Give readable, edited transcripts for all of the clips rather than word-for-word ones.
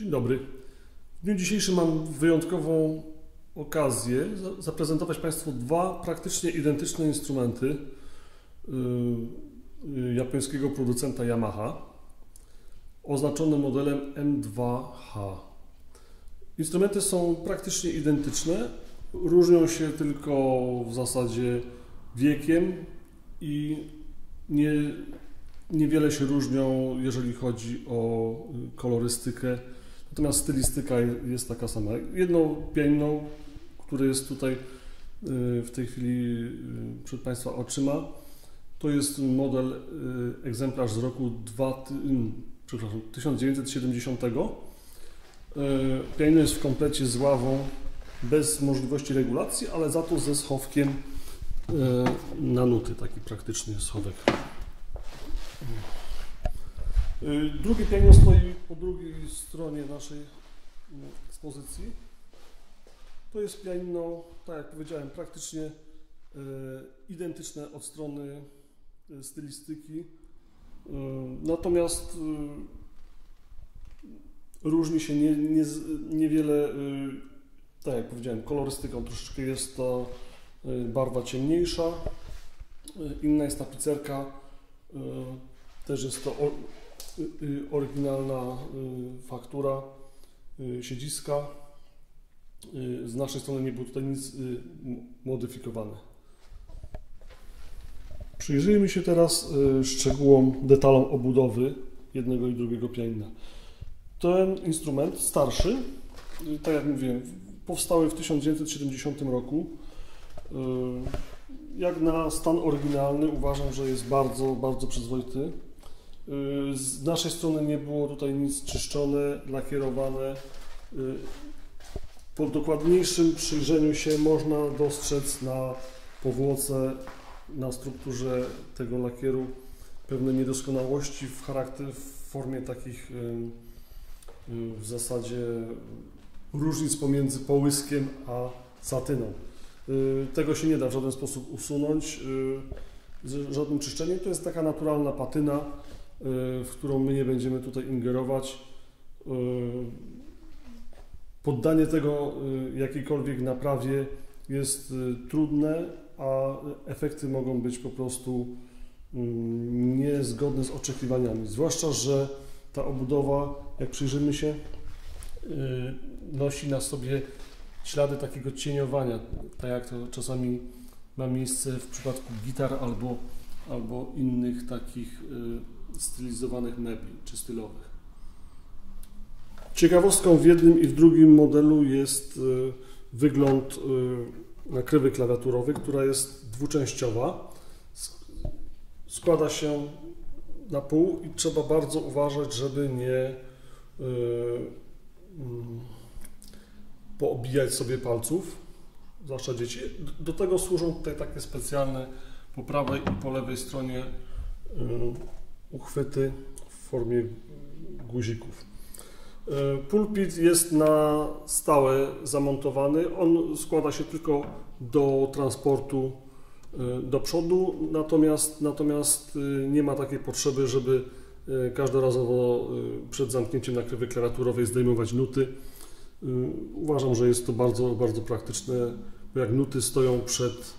Dzień dobry. W dniu dzisiejszym mam wyjątkową okazję zaprezentować Państwu dwa praktycznie identyczne instrumenty japońskiego producenta Yamaha, oznaczone modelem M2H. Instrumenty są praktycznie identyczne, różnią się tylko w zasadzie wiekiem i niewiele się różnią, jeżeli chodzi o kolorystykę, natomiast stylistyka jest taka sama. Jedno pianino, które jest tutaj w tej chwili przed Państwa oczyma, to jest model, egzemplarz z roku 1970. Pianino jest w komplecie z ławą, bez możliwości regulacji, ale za to ze schowkiem na nuty, taki praktyczny schowek. Drugie pianino stoi po drugiej stronie naszej ekspozycji. To jest pianino, tak jak powiedziałem, praktycznie identyczne od strony stylistyki, natomiast różni się niewiele, tak jak powiedziałem, kolorystyką. Troszeczkę jest ta barwa ciemniejsza, inna jest tapicerka, też jest to oryginalna faktura siedziska. Z naszej strony nie było tutaj nic modyfikowane. Przyjrzyjmy się teraz szczegółom, detalom obudowy jednego i drugiego pianina. Ten instrument starszy, tak jak mówiłem, powstały w 1970 roku. Jak na stan oryginalny uważam, że jest bardzo, bardzo przyzwoity. Z naszej strony nie było tutaj nic czyszczone, lakierowane. Po dokładniejszym przyjrzeniu się można dostrzec na powłoce, na strukturze tego lakieru pewne niedoskonałości w formie takich w zasadzie różnic pomiędzy połyskiem a satyną. Tego się nie da w żaden sposób usunąć z żadnym czyszczeniem. To jest taka naturalna patyna, w którą my nie będziemy tutaj ingerować. Poddanie tego jakiejkolwiek naprawie jest trudne, a efekty mogą być po prostu niezgodne z oczekiwaniami. Zwłaszcza że ta obudowa, jak przyjrzymy się, nosi na sobie ślady takiego cieniowania, tak jak to czasami ma miejsce w przypadku gitar albo innych takich stylizowanych mebli czy stylowych. Ciekawostką w jednym i w drugim modelu jest wygląd nakrywy klawiaturowej, która jest dwuczęściowa. Składa się na pół i trzeba bardzo uważać, żeby nie poobijać sobie palców, zwłaszcza dzieci. Do tego służą tutaj takie specjalne po prawej i po lewej stronie uchwyty w formie guzików. Pulpit jest na stałe zamontowany. On składa się tylko do transportu do przodu, natomiast nie ma takiej potrzeby, żeby każdorazowo przed zamknięciem nakrywy klawiaturowej zdejmować nuty. Uważam, że jest to bardzo, bardzo praktyczne, bo jak nuty stoją przed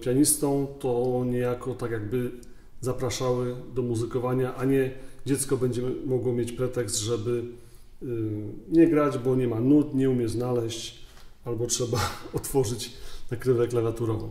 pianistą, to niejako tak jakby zapraszały do muzykowania, a nie dziecko będzie mogło mieć pretekst, żeby nie grać, bo nie ma nut, nie umie znaleźć, albo trzeba otworzyć nakrywę klawiaturową.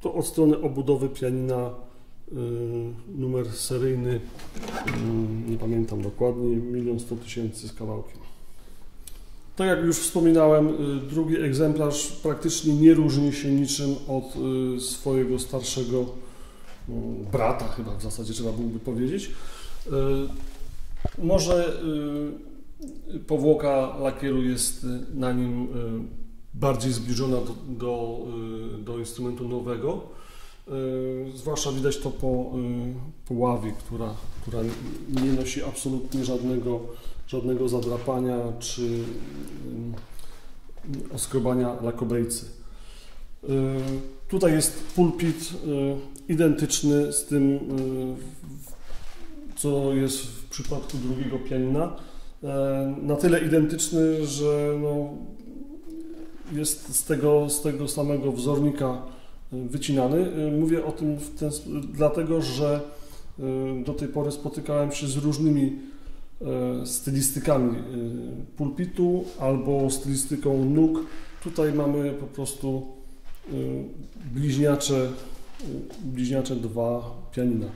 To od strony obudowy pianina, numer seryjny, nie pamiętam dokładnie, 1 100 000 z kawałkiem. Tak jak już wspominałem, drugi egzemplarz praktycznie nie różni się niczym od swojego starszego brata, chyba w zasadzie trzeba byłoby powiedzieć. Może powłoka lakieru jest na nim bardziej zbliżona do instrumentu nowego. Zwłaszcza widać to po ławie, która nie nosi absolutnie żadnego zadrapania czy oskrobania lakobejcy. Tutaj jest pulpit identyczny z tym co jest w przypadku drugiego pianina, na tyle identyczny, że no, jest z tego samego wzornika wycinany. Mówię o tym dlatego, że do tej pory spotykałem się z różnymi stylistykami pulpitu albo stylistyką nóg. Tutaj mamy po prostu bliźniacze dwa pianina.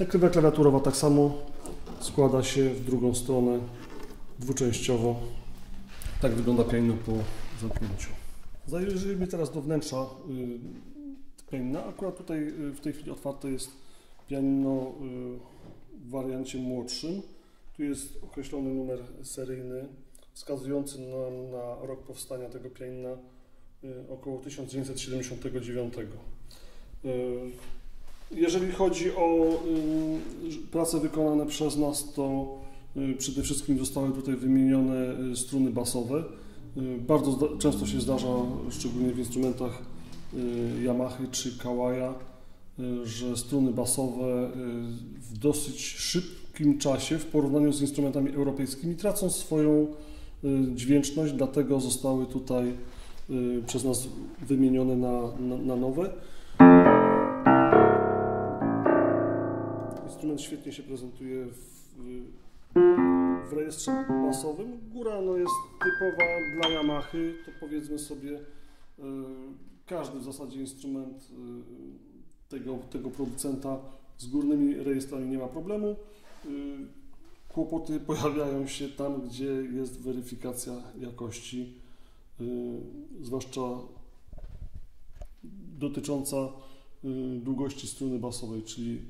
Nakrywa klawiaturowa tak samo składa się w drugą stronę dwuczęściowo. Tak wygląda pianino po zamknięciu. Zajrzyjmy teraz do wnętrza pianina. Akurat tutaj w tej chwili otwarte jest pianino w wariancie młodszym. Tu jest określony numer seryjny wskazujący nam na rok powstania tego pianina, około 1979. Jeżeli chodzi o prace wykonane przez nas, to przede wszystkim zostały tutaj wymienione struny basowe. Bardzo często się zdarza, szczególnie w instrumentach Yamaha czy Kawaja, że struny basowe w dosyć szybkim czasie w porównaniu z instrumentami europejskimi tracą swoją dźwięczność, dlatego zostały tutaj przez nas wymienione na nowe. Instrument świetnie się prezentuje w rejestrze basowym. Góra no, jest typowa dla Yamahy, to powiedzmy sobie każdy w zasadzie instrument tego producenta z górnymi rejestrami nie ma problemu. Kłopoty pojawiają się tam, gdzie jest weryfikacja jakości, zwłaszcza dotycząca długości struny basowej, czyli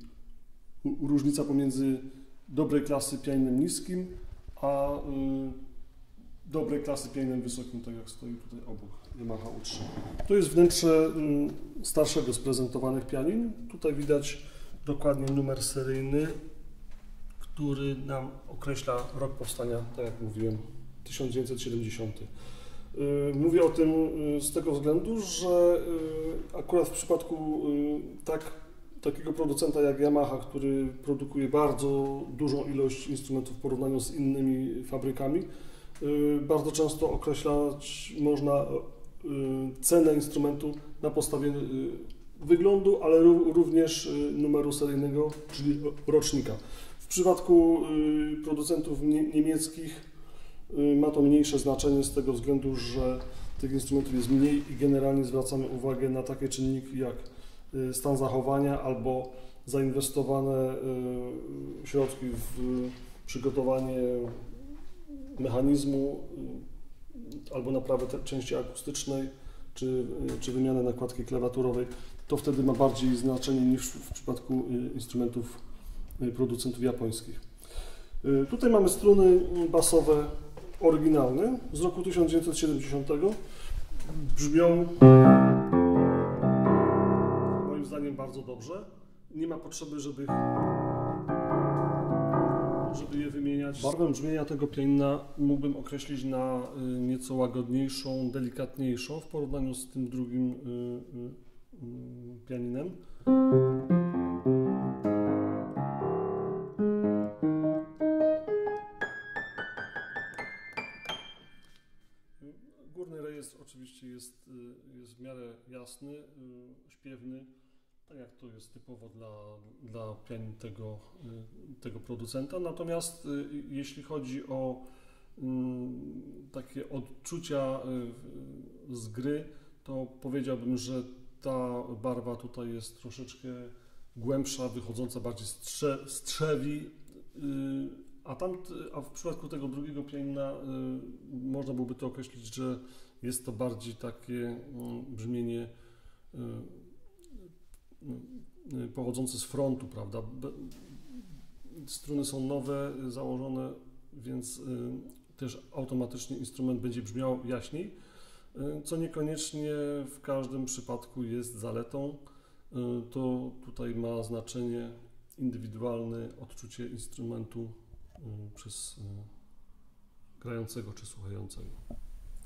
różnica pomiędzy dobrej klasy pianinem niskim, a dobrej klasy pianinem wysokim, tak jak stoi tutaj obok Yamaha U3. To jest wnętrze starszego z prezentowanych pianin. Tutaj widać dokładnie numer seryjny, który nam określa rok powstania, tak jak mówiłem, 1970. Mówię o tym z tego względu, że akurat w przypadku takiego producenta jak Yamaha, który produkuje bardzo dużą ilość instrumentów w porównaniu z innymi fabrykami, bardzo często określać można cenę instrumentu na podstawie wyglądu, ale również numeru seryjnego, czyli rocznika. W przypadku producentów niemieckich ma to mniejsze znaczenie z tego względu, że tych instrumentów jest mniej i generalnie zwracamy uwagę na takie czynniki jak stan zachowania albo zainwestowane środki w przygotowanie mechanizmu albo naprawę części akustycznej czy wymianę nakładki klawiaturowej. To wtedy ma bardziej znaczenie niż w przypadku instrumentów producentów japońskich. Tutaj mamy struny basowe oryginalne z roku 1970. Brzmią moim zdaniem bardzo dobrze. Nie ma potrzeby, żeby je wymieniać. Barwę brzmienia tego pianina mógłbym określić na nieco łagodniejszą, delikatniejszą w porównaniu z tym drugim pianinem. Górny rejestr oczywiście jest w miarę jasny, śpiewny, tak jak to jest typowo dla pianin tego producenta. Natomiast jeśli chodzi o takie odczucia z gry, to powiedziałbym, że ta barwa tutaj jest troszeczkę głębsza, wychodząca bardziej z trzewi, a w przypadku tego drugiego pianina można byłoby to określić, że jest to bardziej takie brzmienie pochodzące z frontu, prawda? Struny są nowe, założone, więc też automatycznie instrument będzie brzmiał jaśniej, co niekoniecznie w każdym przypadku jest zaletą. To tutaj ma znaczenie indywidualne odczucie instrumentu przez grającego czy słuchającego.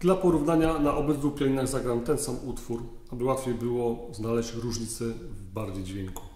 Dla porównania na obydwu pianinach zagram ten sam utwór, aby łatwiej było znaleźć różnice w barwie dźwięku.